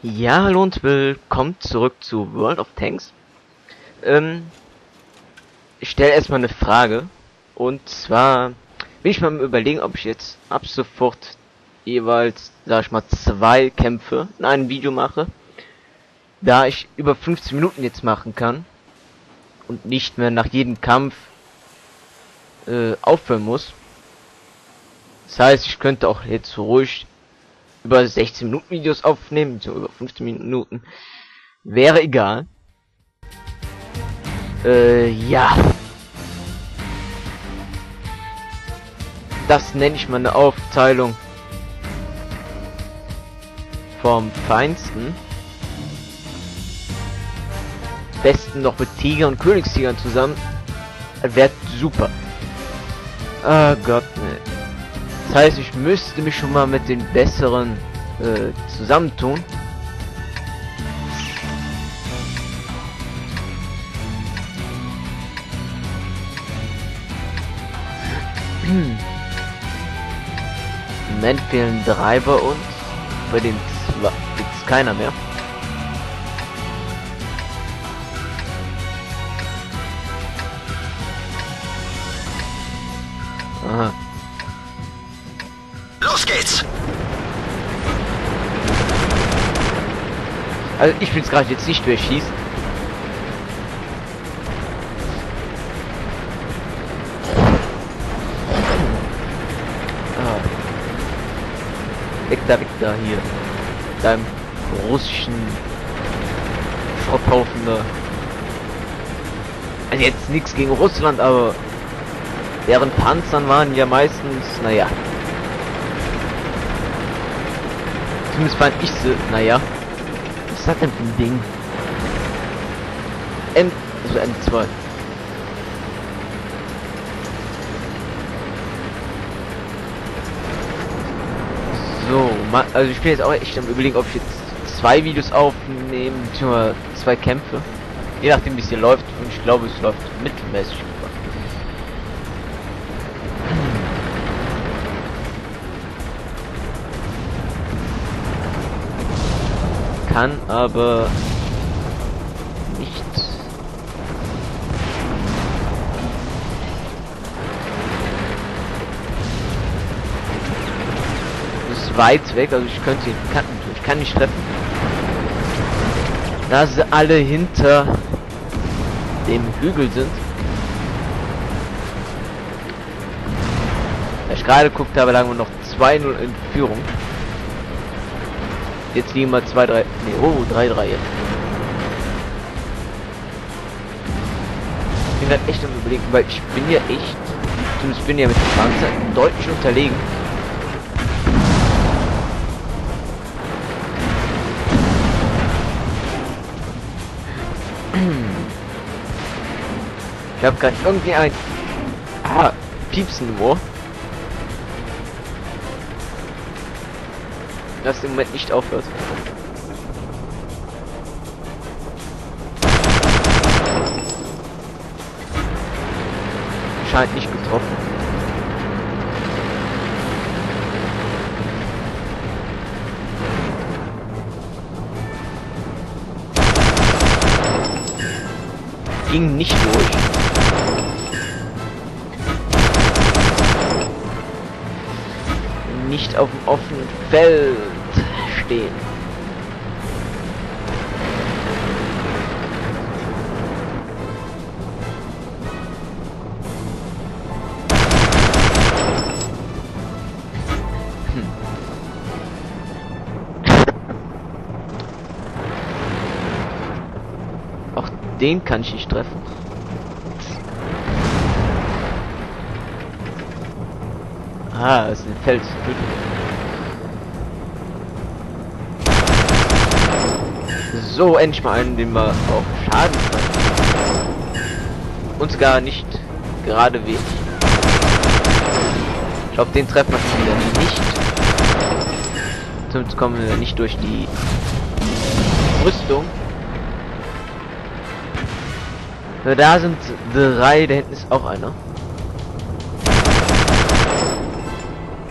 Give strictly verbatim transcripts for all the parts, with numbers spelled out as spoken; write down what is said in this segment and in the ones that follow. Ja, hallo und willkommen zurück zu World of Tanks. Ähm, ich stelle erstmal eine Frage. Und zwar bin ich mal am Überlegen, ob ich jetzt ab sofort jeweils, sag ich mal, zwei Kämpfe in einem Video mache. Da ich über fünfzehn Minuten jetzt machen kann und nicht mehr nach jedem Kampf äh, aufhören muss. Das heißt, ich könnte auch jetzt ruhig über sechzehn Minuten Videos aufnehmen, so über fünfzehn Minuten, wäre egal. Äh, ja. Das nenne ich mal eine Aufteilung vom Feinsten. Am besten noch mit Tiger und Königstigern zusammen. Wäre super. Ah Gott, ne. Das heißt, ich müsste mich schon mal mit den besseren äh, zusammentun. Im Moment fehlen drei bei uns. Bei den zwei gibt es keiner mehr. Aha. Geht's. Also ich will es gerade jetzt nicht mehr schießen. Ah. Weg da, weg da, hier. Mit deinem russischen Schrotthaufen da. Also jetzt nichts gegen Russland, aber deren Panzern waren ja meistens, naja. Zumindest fand ich sie, naja. Was ist das denn für ein Ding? M, also M zwei. So, also ich bin jetzt auch echt am Überlegen, ob ich jetzt zwei Videos aufnehme, beziehungsweise zwei Kämpfe. Je nachdem, wie es hier läuft. Und ich glaube, es läuft mittelmäßig gut. Kann aber nicht. Das ist weit weg, also ich könnte ihn Kanten tun. Ich kann nicht treffen. Da sie alle hinter dem Hügel sind. Ich gerade guckte, aber lagen wir noch zwei null in Führung. Jetzt liegen wir zwei drei, ne, oh, drei drei jetzt. Ich bin halt echt am Überlegen, weil ich bin ja echt, zumindest bin ja mit dem Panzer deutlich unterlegen. Ich habe gerade irgendwie ein ah, Piepsen wo. Das im Moment nicht aufhört. Scheint nicht getroffen. Ging nicht durch. Nicht auf dem offenen Feld stehen. Hm. Auch den kann ich nicht treffen. Ah, es ist ein Fels. So, endlich mal einen, den wir auch schaden kann. Und sogar nicht gerade wenig. Ich glaube, den treffen wir schon wieder nicht. Sonst kommen wir nicht durch die Rüstung. So, da sind drei, da hinten ist auch einer.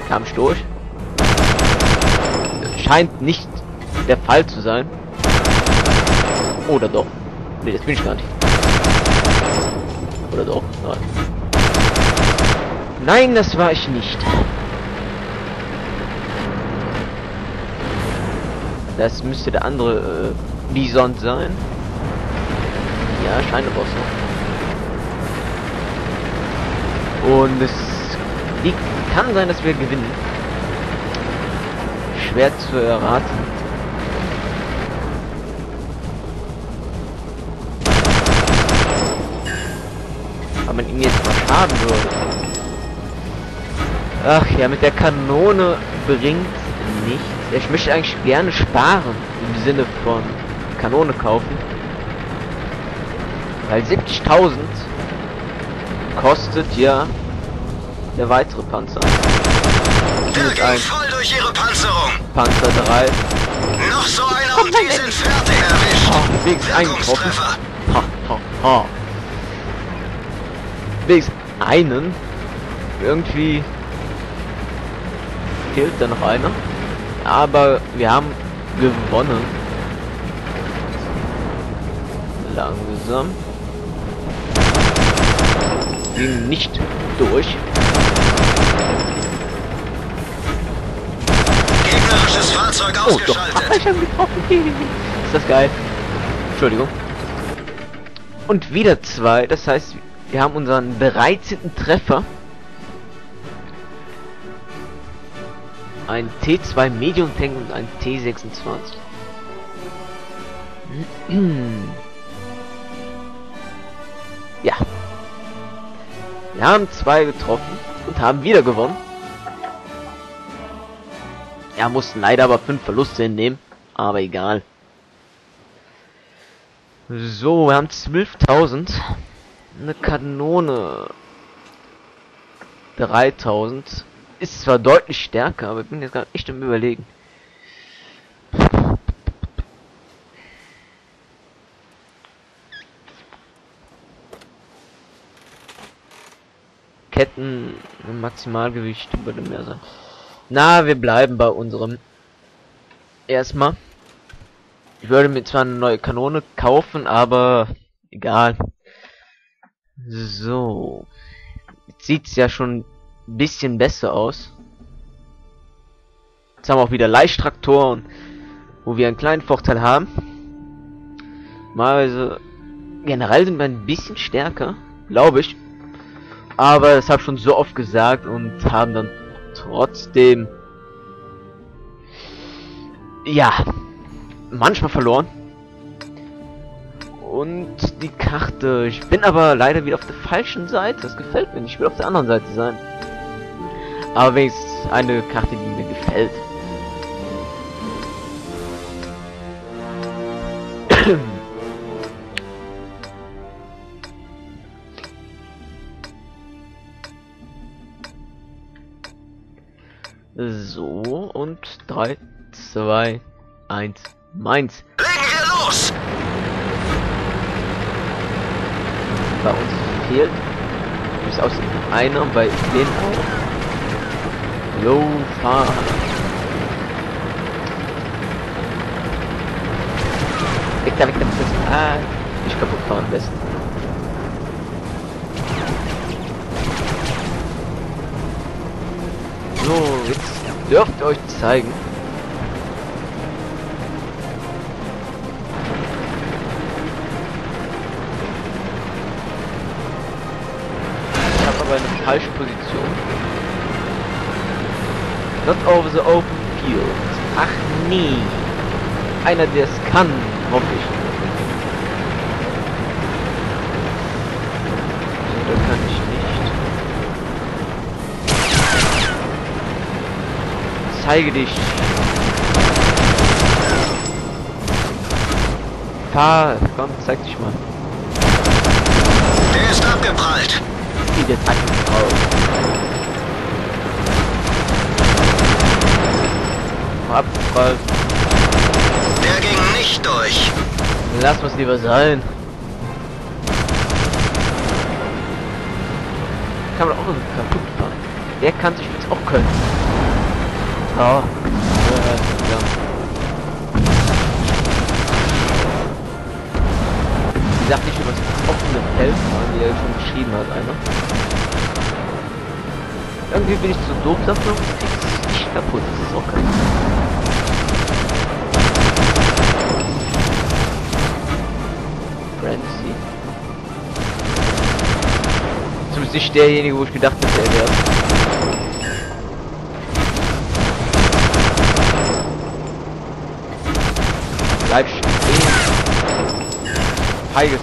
Kam ich durch? Scheint nicht der Fall zu sein. Oder doch? Ne, das bin ich gar nicht. Oder doch? Nein. Nein, das war ich nicht. Das müsste der andere äh, Bison sein. Ja, scheinbar auch so. Und es liegt, kann sein, dass wir gewinnen. Schwer zu erraten. Wenn man ihm jetzt mal schaden würde. Ach ja, mit der Kanone bringt nichts. Ich möchte eigentlich gerne sparen, im Sinne von Kanone kaufen. Weil siebzigtausend kostet ja der weitere Panzer. Direkt voll durch ihre Panzerung. Panzer drei. Noch so einer und die sind fertig erwischt. Oh, Wirkungstreffer. Ha, ha, ha. Einen. Irgendwie fehlt da noch einer. Aber wir haben gewonnen. Langsam. Ging nicht durch. Gegnerisches Fahrzeug ausgeschaltet. Oh, ich hab getroffen. Ist das geil. Entschuldigung. Und wieder zwei. Das heißt, wir haben unseren dreizehnten Treffer. Ein T zwei Medium Tank und ein T sechsundzwanzig. Ja. Wir haben zwei getroffen und haben wieder gewonnen. Ja, mussten leider aber fünf Verluste hinnehmen. Aber egal. So, wir haben zwölftausend. Eine Kanone dreitausend ist zwar deutlich stärker, aber ich bin jetzt gerade echt im Überlegen. Ketten Maximalgewicht würde mehr sein. Na, wir bleiben bei unserem erstmal. Ich würde mir zwar eine neue Kanone kaufen, aber egal. So, jetzt sieht's ja schon ein bisschen besser aus. Jetzt haben wir auch wieder Leichttraktoren, wo wir einen kleinen Vorteil haben. Normalerweise, generell sind wir ein bisschen stärker, glaube ich. Aber das habe ich schon so oft gesagt und haben dann trotzdem, ja, manchmal verloren. Und die Karte. Ich bin aber leider wieder auf der falschen Seite. Das gefällt mir nicht. Ich will auf der anderen Seite sein. Aber wenigstens eine Karte, die mir gefällt. So, und drei, zwei, eins, meins. Legen wir los! Bei uns fehlt bis aus einer und bei den auch low fahren. Weg da, weg da, ah, nicht kaputt fahren am besten. So, jetzt dürft ihr euch zeigen. Falsche Position. Not over the open field. Ach nee. Einer, der es kann, hoffe ich. So, da kann ich nicht. Zeige dich. Fahr, komm, zeig dich mal. Der ist abgeprallt. Den Atem drauf. Abfall. Der ging nicht durch. Lass uns lieber sein. Kann man auch kaputt fahren. Der kann sich jetzt auch können. Oh. Ja, ja. sagt nicht über das offene Feld, wie er schon geschrieben hat, einer. Irgendwie bin ich zu doof dafür, krieg's nicht kaputt, das ist auch kein Problem. Zumindest nicht derjenige, wo ich gedacht hätte, er wäre. Bleib stehen. Heiges.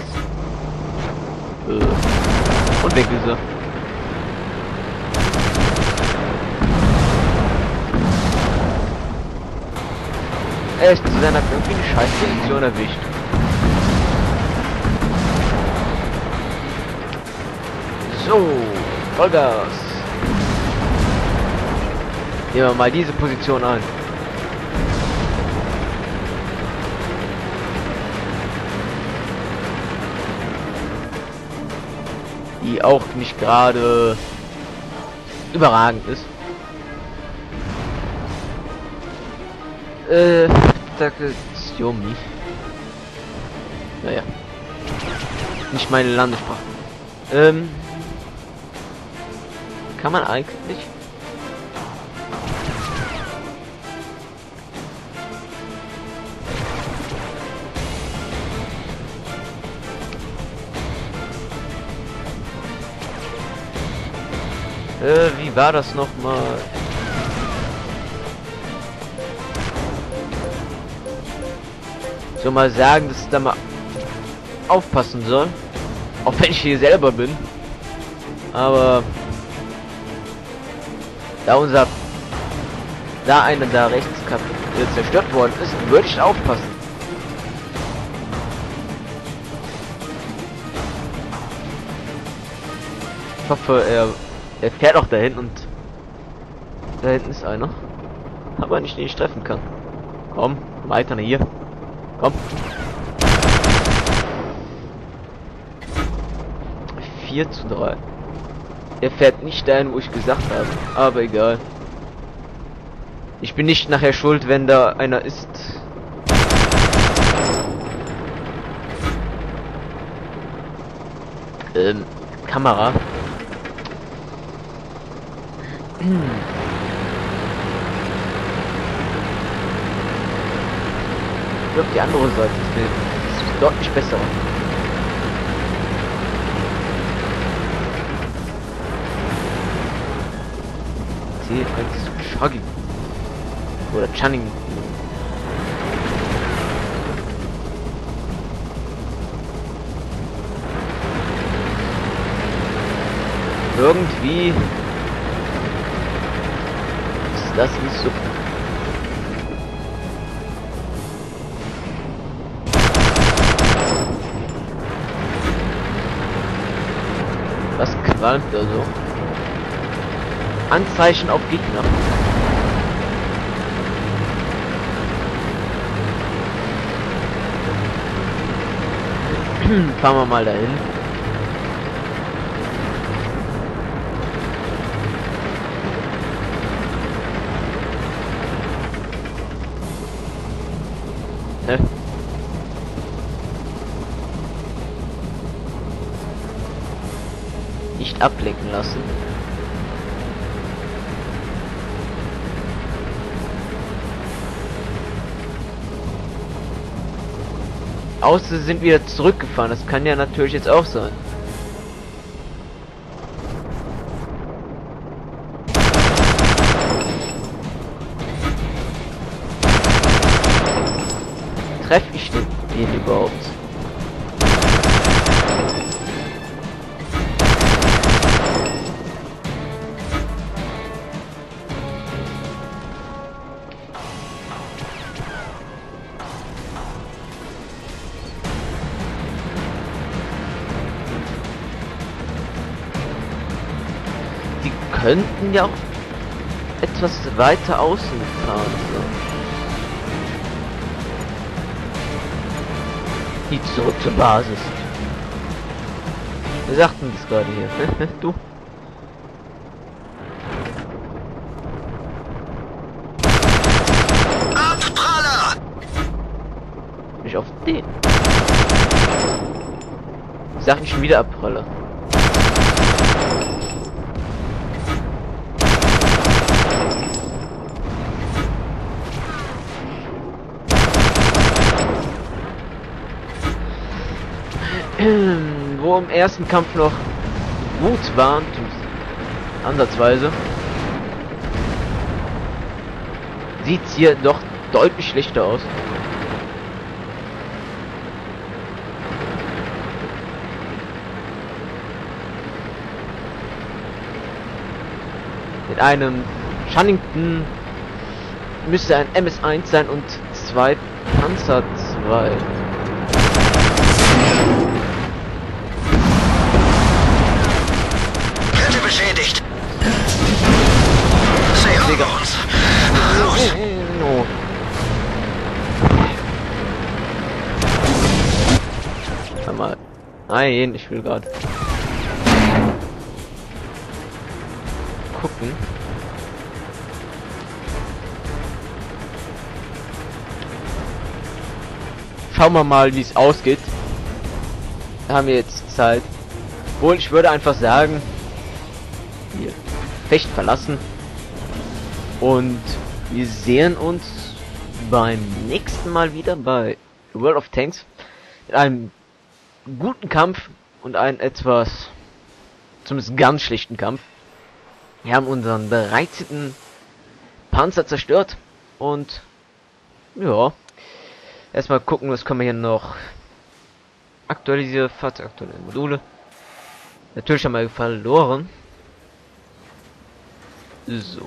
Äh. Und weg ist er. Er ist zu seiner irgendwie eine scheiß Position erwischt. So, Vollgas. Nehmen wir mal diese Position an. Die auch nicht gerade überragend ist. Äh, danke, Xiaomi. Naja. Nicht meine Landessprache. Ähm. Kann man eigentlich? Äh, wie war das nochmal? So mal sagen, dass ich da mal aufpassen soll. Auch wenn ich hier selber bin. Aber... Da unser, da einer da rechts äh, zerstört worden ist, würde ich aufpassen. Ich hoffe, er, er fährt auch dahin und da hinten ist einer, aber nicht den ich treffen kann. Komm, weiter hier. Komm. vier zu drei. Er fährt nicht dahin, wo ich gesagt habe. Aber egal. Ich bin nicht nachher schuld, wenn da einer ist. Ähm, Kamera. Ich glaube, die andere Seite ist deutlich besser. Als Chugging oder Channing. Irgendwie ist das nicht so. Was qualmt da so? Anzeichen auf Gegner. Fahren wir mal dahin. Ne? Nicht ablenken lassen. Außer sind wieder zurückgefahren. Das kann ja natürlich jetzt auch sein. Treffe ich den, den überhaupt? Könnten ja auch etwas weiter außen fahren. So. Die zurück zur Basis. Wir sagten das gerade hier. Du. Abpraller! Nicht auf den. Ich sag nicht schon wieder Abrolle. Wo im ersten Kampf noch Wut waren, ansatzweise, sieht's hier doch deutlich schlechter aus. Mit einem Shunnington müsste ein M S eins sein und zwei Panzer zwei. Beschädigt. Digga. Los. No. Warte mal. Nein, ich will gerade gucken. Schauen wir mal, wie es ausgeht. Da haben wir jetzt Zeit. Wohl, ich würde einfach sagen, hier Fecht verlassen und wir sehen uns beim nächsten Mal wieder bei World of Tanks in einem guten Kampf und einen etwas zumindest ganz schlechten Kampf. Wir haben unseren bereiteten Panzer zerstört und ja, erstmal gucken, was können wir hier noch aktualisieren, Fahrzeug aktuelle Module. Natürlich haben wir verloren. So.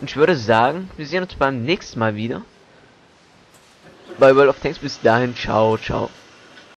Und ich würde sagen, wir sehen uns beim nächsten Mal wieder bei World of Tanks. Bis dahin, ciao, ciao.